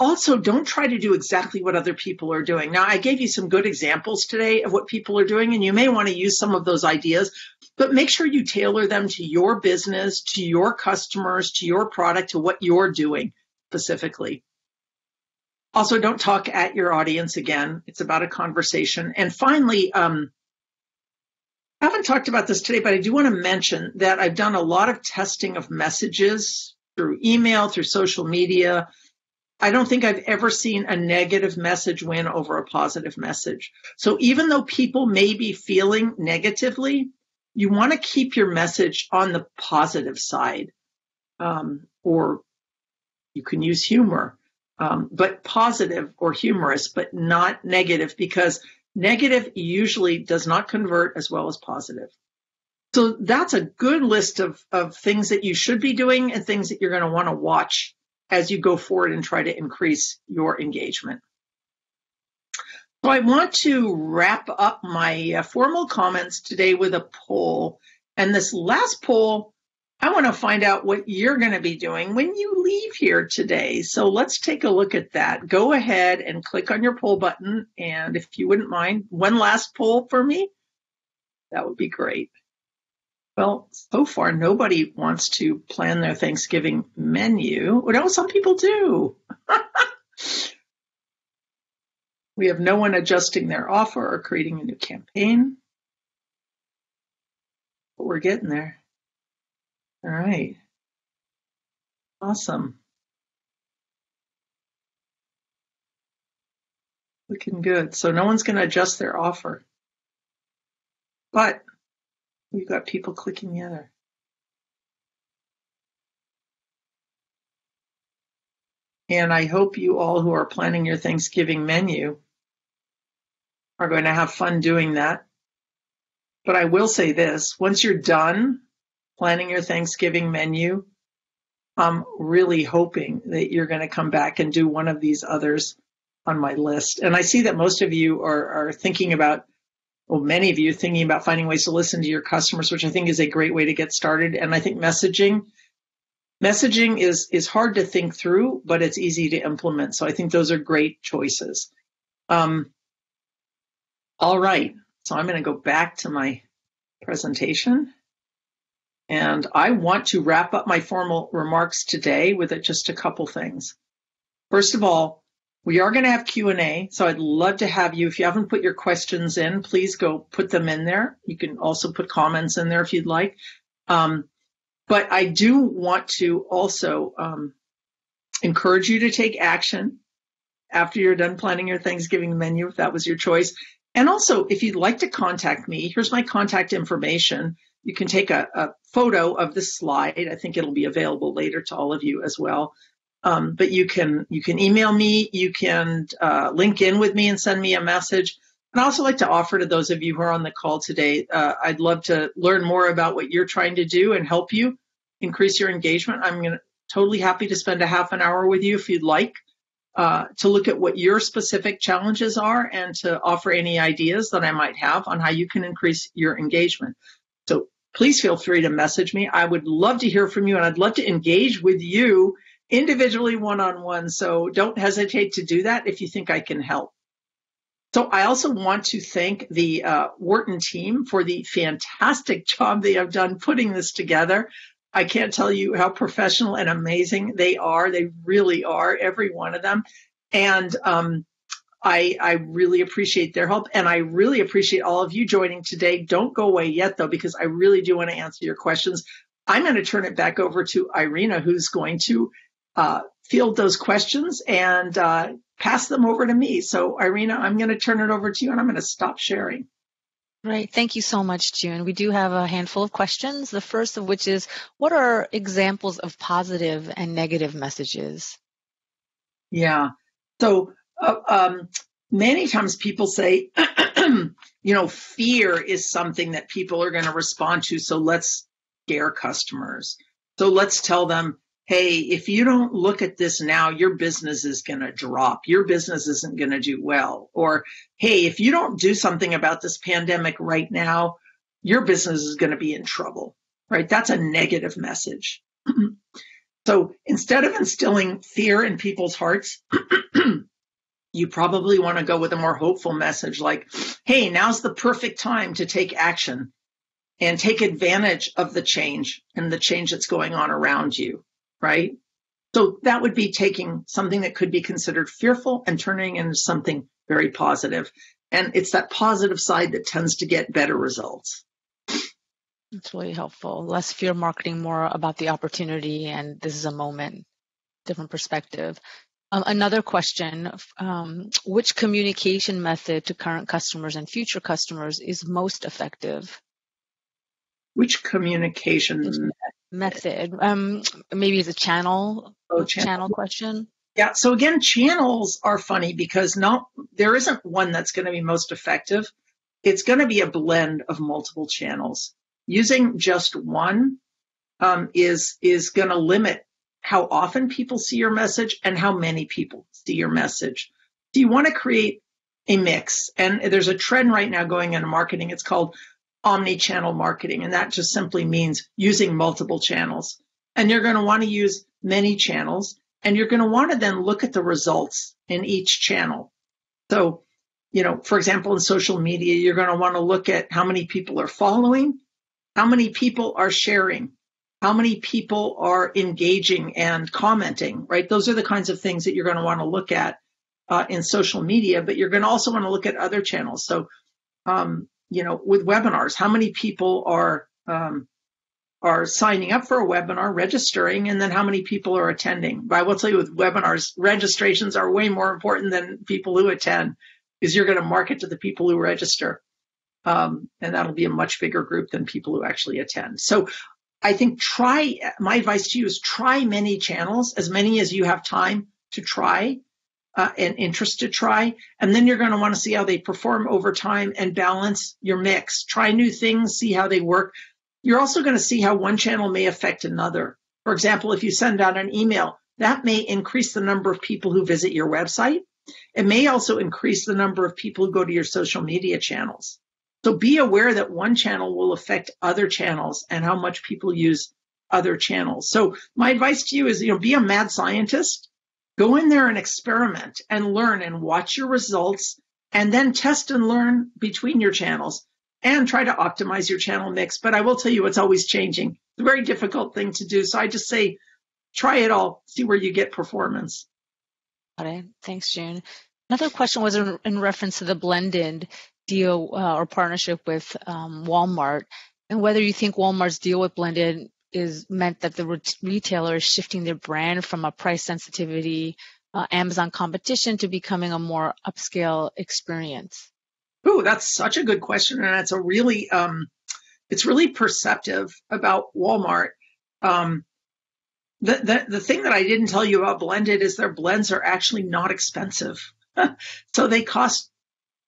Also, don't try to do exactly what other people are doing. Now, I gave you some good examples today of what people are doing, and you may want to use some of those ideas, but make sure you tailor them to your business, to your customers, to your product, to what you're doing specifically. Also, don't talk at your audience again. It's about a conversation. And finally, I haven't talked about this today, but I do want to mention that I've done a lot of testing of messages through email, through social media. I don't think I've ever seen a negative message win over a positive message. So even though people may be feeling negatively, you want to keep your message on the positive side, or you can use humor, but positive or humorous, but not negative, because negative usually does not convert as well as positive. So that's a good list of things that you should be doing and things that you're going to want to watch as you go forward and try to increase your engagement. So I want to wrap up my formal comments today with a poll. And this last poll, I want to find out what you're going to be doing when you leave here today. So let's take a look at that. Go ahead and click on your poll button. And if you wouldn't mind, one last poll for me, that would be great. Well, so far, nobody wants to plan their Thanksgiving menu. Well, no, some people do. We have no one adjusting their offer or creating a new campaign. But we're getting there. All right. Awesome. Looking good. So no one's going to adjust their offer. But we've got people clicking the other. And I hope you all who are planning your Thanksgiving menu are going to have fun doing that. But I will say this, once you're done planning your Thanksgiving menu, I'm really hoping that you're going to come back and do one of these others on my list. And I see that most of you are thinking about, well, many of you thinking about finding ways to listen to your customers, which I think is a great way to get started. And I think messaging is hard to think through, but it's easy to implement. So I think those are great choices. All right, so I'm going to go back to my presentation. And I want to wrap up my formal remarks today with just a couple things. First of all, we are going to have Q&A, so I'd love to have you. If you haven't put your questions in, please go put them in there. You can also put comments in there if you'd like. But I do want to also encourage you to take action. after you're done planning your Thanksgiving menu, if that was your choice. And also, if you'd like to contact me, here's my contact information. You can take a photo of this slide. I think it'll be available later to all of you as well. But you can email me, you can link in with me and send me a message. And I also like to offer to those of you who are on the call today, I'd love to learn more about what you're trying to do and help you increase your engagement. I'm totally happy to spend a half an hour with you if you'd like, to look at what your specific challenges are and to offer any ideas that I might have on how you can increase your engagement. So please feel free to message me. I would love to hear from you, and I'd love to engage with you individually, one-on-one. So don't hesitate to do that if you think I can help. So I also want to thank the Wharton team for the fantastic job they have done putting this together. I can't tell you how professional and amazing they are. They really are, every one of them. And I really appreciate their help. And I really appreciate all of you joining today. Don't go away yet, though, because I really do want to answer your questions. I'm going to turn it back over to Irina, who's going to field those questions and pass them over to me. So Irina, I'm going to turn it over to you, and I'm going to stop sharing. Great. Thank you so much, June. We do have a handful of questions, the first of which is, what are examples of positive and negative messages? Yeah. So many times people say, fear is something that people are going to respond to. So let's scare customers. So let's tell them, hey, if you don't look at this now, your business is going to drop. Your business isn't going to do well. Or, hey, if you don't do something about this pandemic right now, your business is going to be in trouble, right? That's a negative message. So instead of instilling fear in people's hearts, you probably want to go with a more hopeful message like, hey, now's the perfect time to take action and take advantage of the change and the change that's going on around you. Right? So that would be taking something that could be considered fearful and turning into something very positive. And it's that positive side that tends to get better results. That's really helpful. Less fear marketing, more about the opportunity, and this is a moment, different perspective. Another question, which communication method to current customers and future customers is most effective? Which communication method? Maybe it's a channel. Oh, channel question. Yeah. So again, channels are funny because there isn't one that's going to be most effective. It's going to be a blend of multiple channels. Using just one is going to limit how often people see your message and how many people see your message. So you want to create a mix. And there's a trend right now going into marketing. It's called omni-channel marketing, and that just simply means using multiple channels. And you're going to want to use many channels, and you're going to want to then look at the results in each channel. So, for example, in social media, you're going to want to look at how many people are following, how many people are sharing, how many people are engaging and commenting, right? Those are the kinds of things that you're going to want to look at in social media, but you're going to also want to look at other channels. So, with webinars, how many people are signing up for a webinar, registering, and then how many people are attending. But I will tell you, with webinars, registrations are way more important than people who attend, because you're going to market to the people who register. And that'll be a much bigger group than people who actually attend. So I think my advice to you is try many channels, as many as you have time to try. And interest to try, and then you're going to want to see how they perform over time and balance your mix. Try new things, see how they work. You're also going to see how one channel may affect another. For example, if you send out an email, that may increase the number of people who visit your website. It may also increase the number of people who go to your social media channels. So be aware that one channel will affect other channels and how much people use other channels. So my advice to you is, be a mad scientist. Go in there and experiment and learn and watch your results, and then test and learn between your channels and try to optimize your channel mix. But I will tell you, it's always changing. It's a very difficult thing to do. So I just say, try it all, see where you get performance. Got it. Thanks, June. Another question was in reference to the Blended deal or partnership with Walmart, and whether you think Walmart's deal with Blended is meant that the retailer is shifting their brand from a price sensitivity Amazon competition to becoming a more upscale experience? Oh, that's such a good question. And that's a really, it's really perceptive about Walmart. The thing that I didn't tell you about Blended is their blends are actually not expensive. So they cost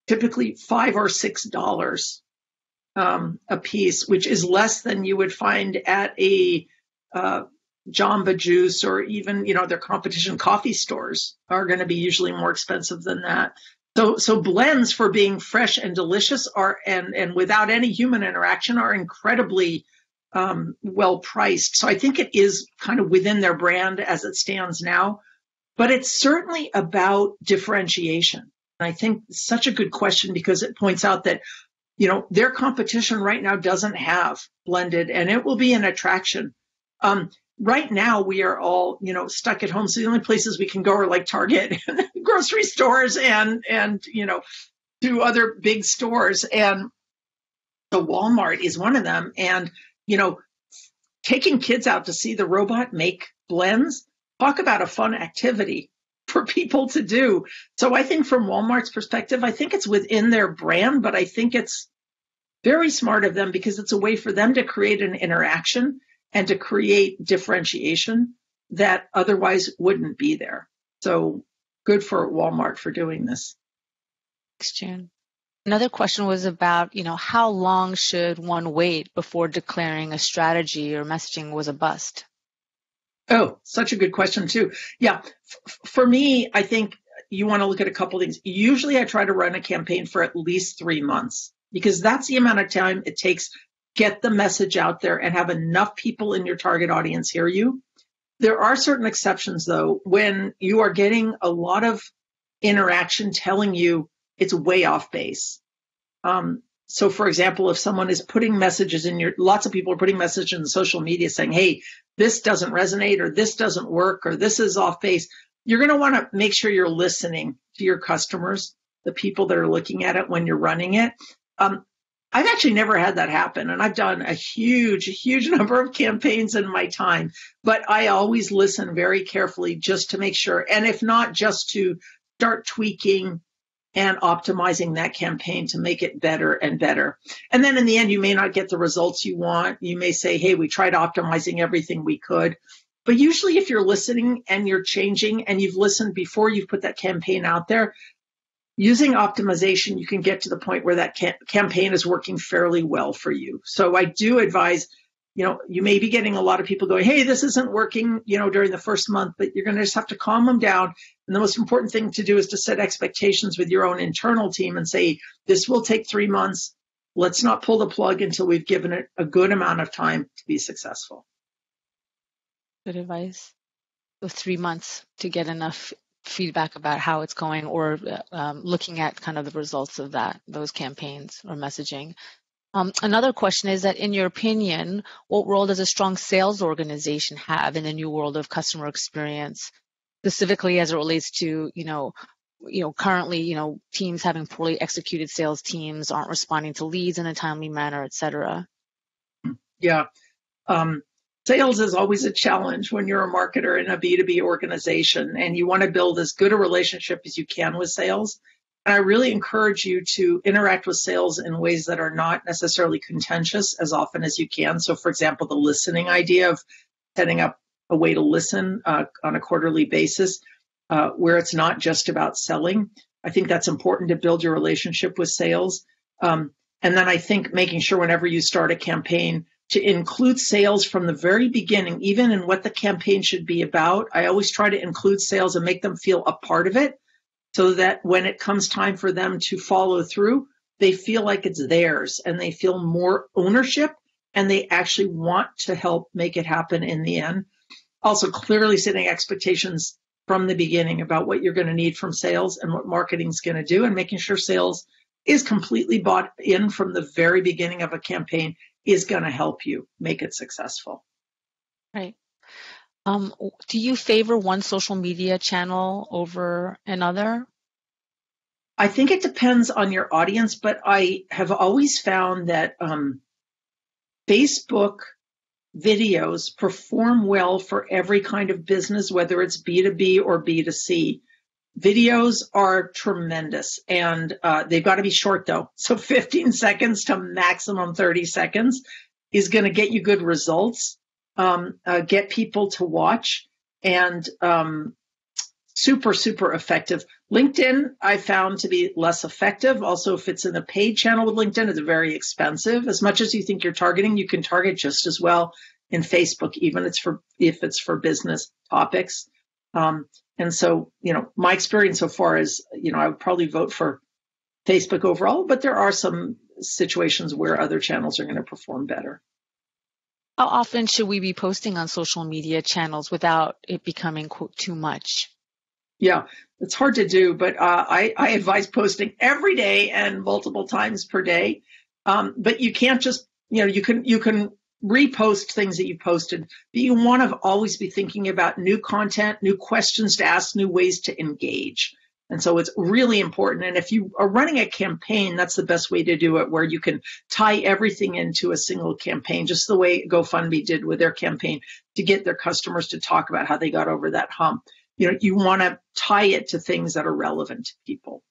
typically $5 or $6 a piece, which is less than you would find at a Jamba Juice, or even, you know, their competition coffee stores are going to be usually more expensive than that. So blends, for being fresh and delicious, are and without any human interaction, are incredibly well priced. So I think it is kind of within their brand as it stands now, but it's certainly about differentiation. And I think it's such a good question because it points out that, you know, their competition right now doesn't have Blended, and it will be an attraction. Right now, we are all, you know, stuck at home. So the only places we can go are like Target, and grocery stores, and you know, to other big stores. And the Walmart is one of them. And, you know, taking kids out to see the robot make blends, talk about a fun activity for people to do. So I think from Walmart's perspective, I think it's within their brand, but I think it's very smart of them because it's a way for them to create an interaction and to create differentiation that otherwise wouldn't be there. So good for Walmart for doing this. Thanks, June. Another question was about, you know, how long should one wait before declaring a strategy or messaging was a bust? Oh, such a good question too. Yeah, for me, I think you want to look at a couple things. Usually I try to run a campaign for at least 3 months because that's the amount of time it takes get the message out there and have enough people in your target audience hear you. There are certain exceptions, though, when you are getting a lot of interaction telling you it's way off base. So, for example, if someone is putting messages in your, lots of people are putting messages in social media saying, hey, this doesn't resonate, or this doesn't work, or this is off base, you're going to want to make sure you're listening to your customers, the people that are looking at it when you're running it. I've actually never had that happen, and I've done a huge number of campaigns in my time, but I always listen very carefully just to make sure, and if not, just to start tweaking and optimizing that campaign to make it better and better. And then in the end, you may not get the results you want. You may say, hey, we tried optimizing everything we could. But usually if you're listening and you're changing and you've listened before you've put that campaign out there, using optimization, you can get to the point where that campaign is working fairly well for you. So I do advise, you know, you may be getting a lot of people going, hey, this isn't working, you know, during the first month, but you're going to just have to calm them down. And the most important thing to do is to set expectations with your own internal team and say, this will take 3 months. Let's not pull the plug until we've given it a good amount of time to be successful. Good advice. So 3 months to get enough feedback about how it's going, or looking at kind of the results of that, those campaigns or messaging. Another question is that, in your opinion, what role does a strong sales organization have in the new world of customer experience, specifically as it relates to, you know, currently, you know, teams having poorly executed sales teams, aren't responding to leads in a timely manner, et cetera? Yeah. Sales is always a challenge when you're a marketer in a B2B organization, and you want to build as good a relationship as you can with sales. And I really encourage you to interact with sales in ways that are not necessarily contentious as often as you can. So, for example, the listening idea of setting up a way to listen on a quarterly basis where it's not just about selling. I think that's important to build your relationship with sales. And then I think making sure whenever you start a campaign, to include sales from the very beginning, even in what the campaign should be about. I always try to include sales and make them feel a part of it so that when it comes time for them to follow through, they feel like it's theirs and they feel more ownership and they actually want to help make it happen in the end. Also, clearly setting expectations from the beginning about what you're going to need from sales and what marketing's going to do, and making sure sales is completely bought in from the very beginning of a campaign is going to help you make it successful. Right. Do you favor one social media channel over another? I think it depends on your audience, but I have always found that Facebook videos perform well for every kind of business, whether it's B2B or B2C. Videos are tremendous, and they've got to be short though. So 15 seconds to maximum 30 seconds is going to get you good results, get people to watch, and super, super effective. LinkedIn, I found to be less effective. Also, if it's in a paid channel with LinkedIn, it's very expensive. As much as you think you're targeting, you can target just as well in Facebook, even if it's for business topics. And so, you know, my experience so far is, you know, I would probably vote for Facebook overall, but there are some situations where other channels are going to perform better. How often should we be posting on social media channels without it becoming, quote, too much? Yeah, it's hard to do, but I advise posting every day and multiple times per day. But you can't just, you know, you can repost things that you posted, but you want to always be thinking about new content, new questions to ask, new ways to engage. And so it's really important. And if you are running a campaign, that's the best way to do it, where you can tie everything into a single campaign, just the way GoFundMe did with their campaign to get their customers to talk about how they got over that hump. You know, you want to tie it to things that are relevant to people.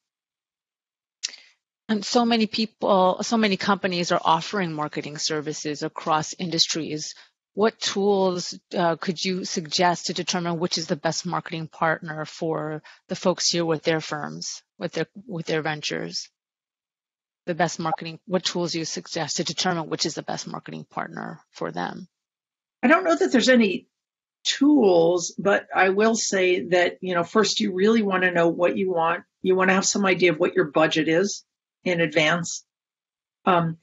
And so many people, so many companies are offering marketing services across industries. What tools could you suggest to determine which is the best marketing partner for the folks here with their firms, with their ventures? The best marketing, what tools do you suggest to determine which is the best marketing partner for them? I don't know that there's any tools, but I will say that, you know, first you really want to know what you want. You want to have some idea of what your budget is in advance. And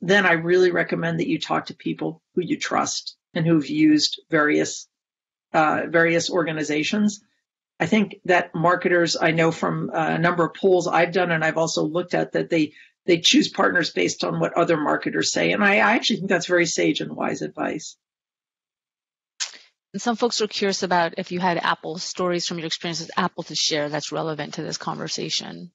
then I really recommend that you talk to people who you trust and who've used various organizations. I think that marketers, I know from a number of polls I've done, and I've also looked at that, they choose partners based on what other marketers say. And I actually think that's very sage and wise advice. And some folks are curious about if you had Apple stories from your experience with Apple to share that's relevant to this conversation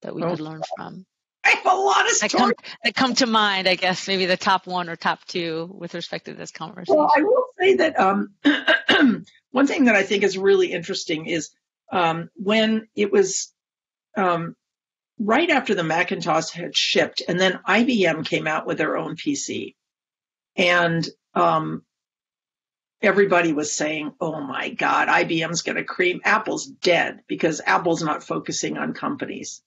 that we could learn from. I have a lot of stories that come to mind, I guess, maybe the top one or top two with respect to this conversation. Well, I will say that one thing that I think is really interesting is when it was right after the Macintosh had shipped, and then IBM came out with their own PC. And everybody was saying, oh my God, IBM's going to cream. Apple's dead because Apple's not focusing on companies.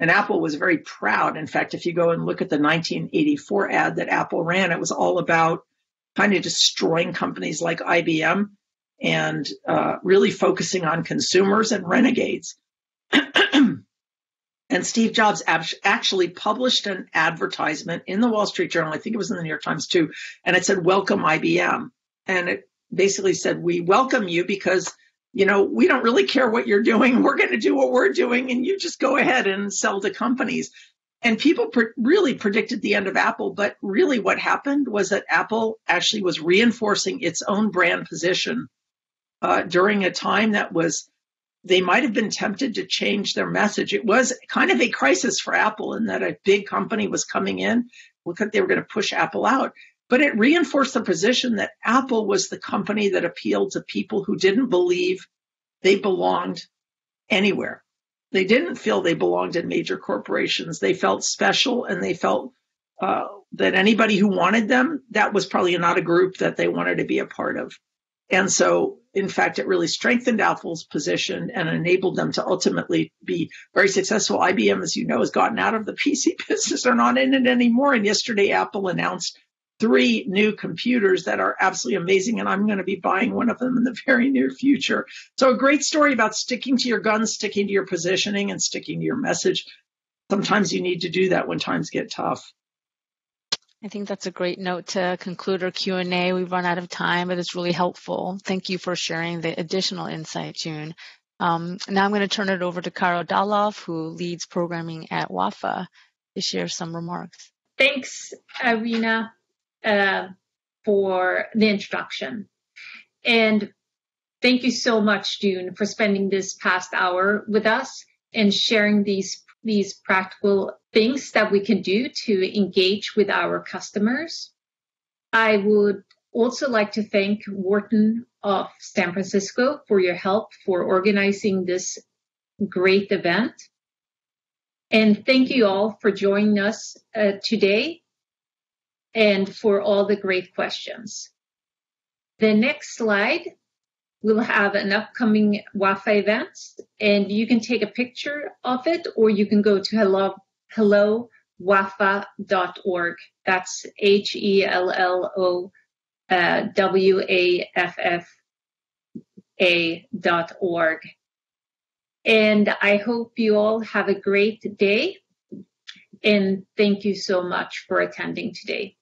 And Apple was very proud. In fact, if you go and look at the 1984 ad that Apple ran, it was all about kind of destroying companies like IBM and really focusing on consumers and renegades. And Steve Jobs actually published an advertisement in the Wall Street Journal. I think it was in the New York Times too. And it said, welcome IBM. And it basically said, we welcome you because, you know, we don't really care what you're doing. We're going to do what we're doing, and you just go ahead and sell to companies. And people really predicted the end of Apple, but really what happened was that Apple actually was reinforcing its own brand position during a time that was, they might have been tempted to change their message. It was kind of a crisis for Apple in that a big company was coming in. Looked like they were going to push Apple out. But it reinforced the position that Apple was the company that appealed to people who didn't believe they belonged anywhere. They didn't feel they belonged in major corporations. They felt special, and they felt that anybody who wanted them, that was probably not a group that they wanted to be a part of. And so, in fact, it really strengthened Apple's position and enabled them to ultimately be very successful. IBM, as you know, has gotten out of the PC business. They're not in it anymore. And yesterday, Apple announced 3 new computers that are absolutely amazing, and I'm going to be buying one of them in the very near future. So a great story about sticking to your guns, sticking to your positioning, and sticking to your message. Sometimes you need to do that when times get tough. I think that's a great note to conclude our Q&A. We've run out of time, but it's really helpful. Thank you for sharing the additional insight, June. Now I'm going to turn it over to Caro Dallof, who leads programming at WAFA, to share some remarks. Thanks, Irina, for the introduction. And thank you so much, June, for spending this past hour with us and sharing these practical things that we can do to engage with our customers. I would also like to thank Wharton of San Francisco for your help for organizing this great event. And thank you all for joining us today and for all the great questions. The next slide will have an upcoming WAFA event, and you can take a picture of it, or you can go to hellowafa.org. That's HELLOWAFFA.org. And I hope you all have a great day, and thank you so much for attending today.